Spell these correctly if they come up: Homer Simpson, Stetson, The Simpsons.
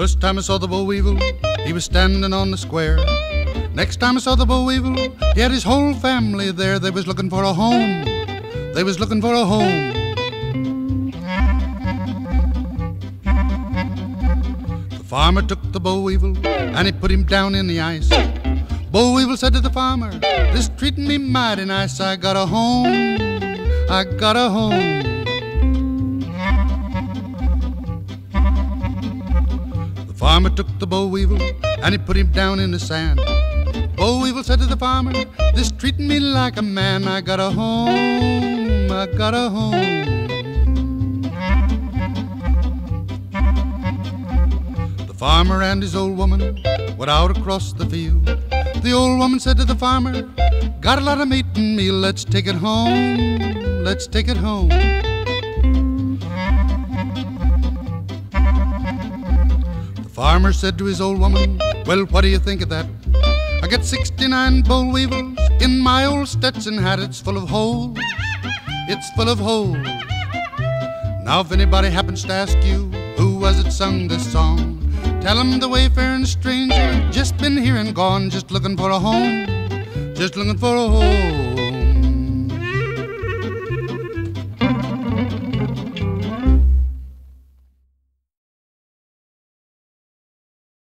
First time I saw the boll weevil, he was standing on the square. Next time I saw the boll weevil, he had his whole family there. They was looking for a home, they was looking for a home. The farmer took the boll weevil and he put him down in the ice. Boll weevil said to the farmer, "This treating me mighty nice. I got a home, I got a home." The farmer took the boll weevil and he put him down in the sand. Boll weevil said to the farmer, "This treating me like a man. I got a home, I got a home." The farmer and his old woman went out across the field. The old woman said to the farmer, "Got a lot of meat and meal. Let's take it home, let's take it home." Farmer said to his old woman, "Well, what do you think of that? I got 69 boll weevils in my old Stetson hat. It's full of holes, it's full of holes." Now if anybody happens to ask you who was it sung this song, tell them the wayfaring stranger just been here and gone, just looking for a home, just looking for a home.